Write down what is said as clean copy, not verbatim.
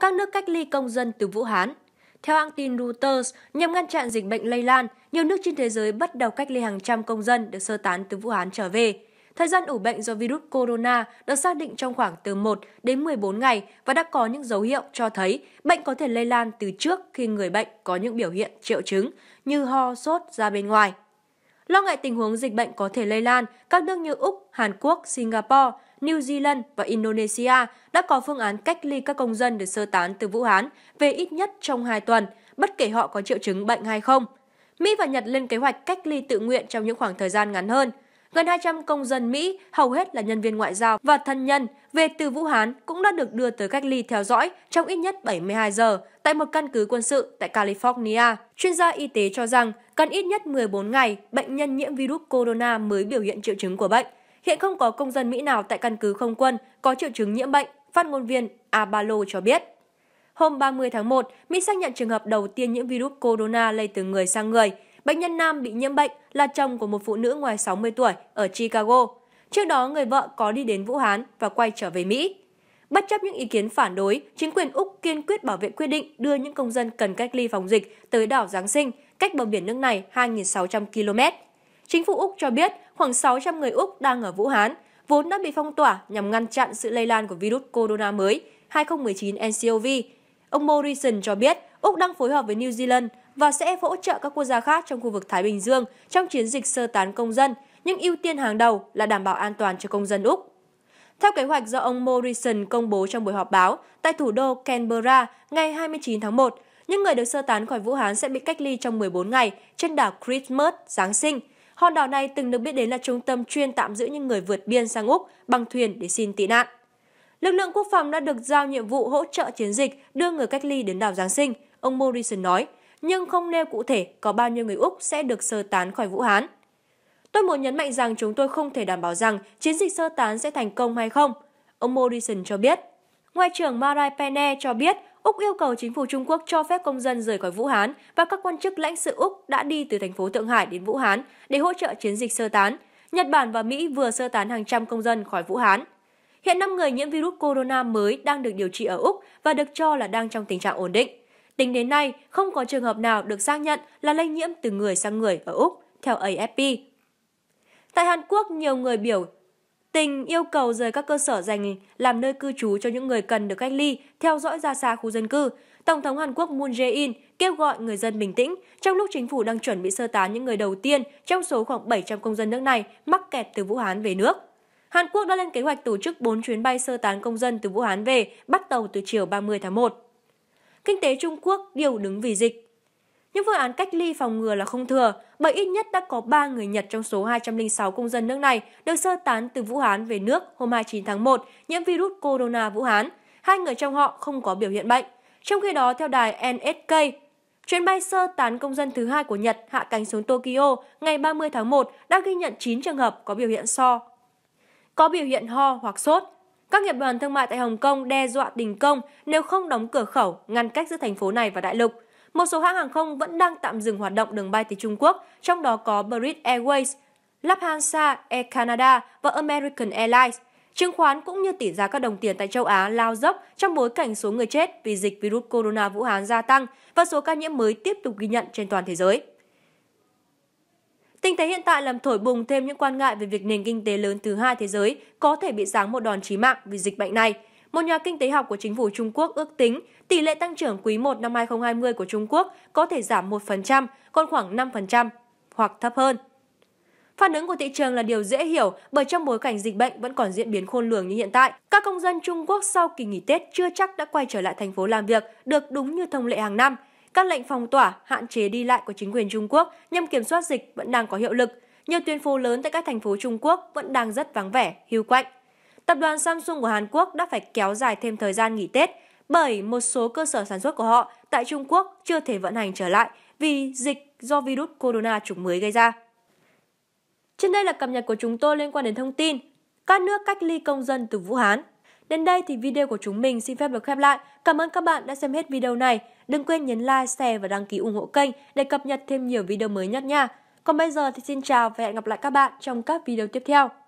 các nước cách ly công dân từ Vũ Hán. Theo hãng tin Reuters, nhằm ngăn chặn dịch bệnh lây lan, nhiều nước trên thế giới bắt đầu cách ly hàng trăm công dân được sơ tán từ Vũ Hán trở về. Thời gian ủ bệnh do virus corona được xác định trong khoảng từ 1 đến 14 ngày và đã có những dấu hiệu cho thấy bệnh có thể lây lan từ trước khi người bệnh có những biểu hiện triệu chứng như ho, sốt ra bên ngoài. Lo ngại tình huống dịch bệnh có thể lây lan, các nước như Úc, Hàn Quốc, Singapore, New Zealand và Indonesia đã có phương án cách ly các công dân được sơ tán từ Vũ Hán về ít nhất trong 2 tuần, bất kể họ có triệu chứng bệnh hay không. Mỹ và Nhật lên kế hoạch cách ly tự nguyện trong những khoảng thời gian ngắn hơn. Gần 200 công dân Mỹ, hầu hết là nhân viên ngoại giao và thân nhân, về từ Vũ Hán cũng đã được đưa tới cách ly theo dõi trong ít nhất 72 giờ tại một căn cứ quân sự tại California. Chuyên gia y tế cho rằng cần ít nhất 14 ngày, bệnh nhân nhiễm virus corona mới biểu hiện triệu chứng của bệnh. Hiện không có công dân Mỹ nào tại căn cứ không quân có triệu chứng nhiễm bệnh, phát ngôn viên Arballo cho biết. Hôm 30 tháng 1, Mỹ xác nhận trường hợp đầu tiên nhiễm virus corona lây từ người sang người. Bệnh nhân nam bị nhiễm bệnh là chồng của một phụ nữ ngoài 60 tuổi ở Chicago. Trước đó, người vợ có đi đến Vũ Hán và quay trở về Mỹ. Bất chấp những ý kiến phản đối, chính quyền Úc kiên quyết bảo vệ quyết định đưa những công dân cần cách ly phòng dịch tới đảo Giáng Sinh, cách bờ biển nước này 2.600 km. Chính phủ Úc cho biết khoảng 600 người Úc đang ở Vũ Hán, vốn đã bị phong tỏa nhằm ngăn chặn sự lây lan của virus corona mới 2019-nCoV. Ông Morrison cho biết Úc đang phối hợp với New Zealand và sẽ hỗ trợ các quốc gia khác trong khu vực Thái Bình Dương trong chiến dịch sơ tán công dân, nhưng ưu tiên hàng đầu là đảm bảo an toàn cho công dân Úc. Theo kế hoạch do ông Morrison công bố trong buổi họp báo tại thủ đô Canberra ngày 29 tháng 1, những người được sơ tán khỏi Vũ Hán sẽ bị cách ly trong 14 ngày trên đảo Christmas, Giáng Sinh. Hòn đảo này từng được biết đến là trung tâm chuyên tạm giữ những người vượt biên sang Úc bằng thuyền để xin tị nạn. Lực lượng quốc phòng đã được giao nhiệm vụ hỗ trợ chiến dịch đưa người cách ly đến đảo Giáng Sinh, ông Morrison nói, nhưng không nêu cụ thể có bao nhiêu người Úc sẽ được sơ tán khỏi Vũ Hán. Tôi muốn nhấn mạnh rằng chúng tôi không thể đảm bảo rằng chiến dịch sơ tán sẽ thành công hay không, ông Morrison cho biết. Ngoại trưởng Marise Payne cho biết Úc yêu cầu chính phủ Trung Quốc cho phép công dân rời khỏi Vũ Hán và các quan chức lãnh sự Úc đã đi từ thành phố Thượng Hải đến Vũ Hán để hỗ trợ chiến dịch sơ tán. Nhật Bản và Mỹ vừa sơ tán hàng trăm công dân khỏi Vũ Hán. Hiện 5 người nhiễm virus corona mới đang được điều trị ở Úc và được cho là đang trong tình trạng ổn định. Tính đến nay, không có trường hợp nào được xác nhận là lây nhiễm từ người sang người ở Úc, theo AFP. Tại Hàn Quốc, nhiều người biểu tình yêu cầu rời các cơ sở dành làm nơi cư trú cho những người cần được cách ly, theo dõi ra xa khu dân cư. Tổng thống Hàn Quốc Moon Jae-in kêu gọi người dân bình tĩnh trong lúc chính phủ đang chuẩn bị sơ tán những người đầu tiên trong số khoảng 700 công dân nước này mắc kẹt từ Vũ Hán về nước. Hàn Quốc đã lên kế hoạch tổ chức 4 chuyến bay sơ tán công dân từ Vũ Hán về, bắt đầu từ chiều 30 tháng 1. Kinh tế Trung Quốc điều đứng vì dịch. Những phương án cách ly phòng ngừa là không thừa, bởi ít nhất đã có 3 người Nhật trong số 206 công dân nước này được sơ tán từ Vũ Hán về nước hôm 29 tháng 1 nhiễm virus corona Vũ Hán. 2 người trong họ không có biểu hiện bệnh. Trong khi đó, theo đài NHK, chuyến bay sơ tán công dân thứ 2 của Nhật hạ cánh xuống Tokyo ngày 30 tháng 1 đã ghi nhận 9 trường hợp có biểu hiện ho hoặc sốt. Các nghiệp đoàn thương mại tại Hồng Kông đe dọa đình công nếu không đóng cửa khẩu ngăn cách giữa thành phố này và đại lục. Một số hãng hàng không vẫn đang tạm dừng hoạt động đường bay tới Trung Quốc, trong đó có British Airways, Lufthansa, Air Canada và American Airlines. Chứng khoán cũng như tỷ giá các đồng tiền tại châu Á lao dốc trong bối cảnh số người chết vì dịch virus corona Vũ Hán gia tăng và số ca nhiễm mới tiếp tục ghi nhận trên toàn thế giới. Tình thế hiện tại làm thổi bùng thêm những quan ngại về việc nền kinh tế lớn thứ 2 thế giới có thể bị giáng một đòn chí mạng vì dịch bệnh này. Một nhà kinh tế học của chính phủ Trung Quốc ước tính tỷ lệ tăng trưởng quý 1 năm 2020 của Trung Quốc có thể giảm 1%, còn khoảng 5% hoặc thấp hơn. Phản ứng của thị trường là điều dễ hiểu bởi trong bối cảnh dịch bệnh vẫn còn diễn biến khôn lường như hiện tại, các công dân Trung Quốc sau kỳ nghỉ Tết chưa chắc đã quay trở lại thành phố làm việc được đúng như thông lệ hàng năm. Các lệnh phong tỏa, hạn chế đi lại của chính quyền Trung Quốc nhằm kiểm soát dịch vẫn đang có hiệu lực. Nhiều tuyến phố lớn tại các thành phố Trung Quốc vẫn đang rất vắng vẻ, hiu quạnh. Tập đoàn Samsung của Hàn Quốc đã phải kéo dài thêm thời gian nghỉ Tết bởi một số cơ sở sản xuất của họ tại Trung Quốc chưa thể vận hành trở lại vì dịch do virus corona chủng mới gây ra. Trên đây là cập nhật của chúng tôi liên quan đến thông tin các nước cách ly công dân từ Vũ Hán. Đến đây thì video của chúng mình xin phép được khép lại. Cảm ơn các bạn đã xem hết video này. Đừng quên nhấn like, share và đăng ký ủng hộ kênh để cập nhật thêm nhiều video mới nhất nha. Còn bây giờ thì xin chào và hẹn gặp lại các bạn trong các video tiếp theo.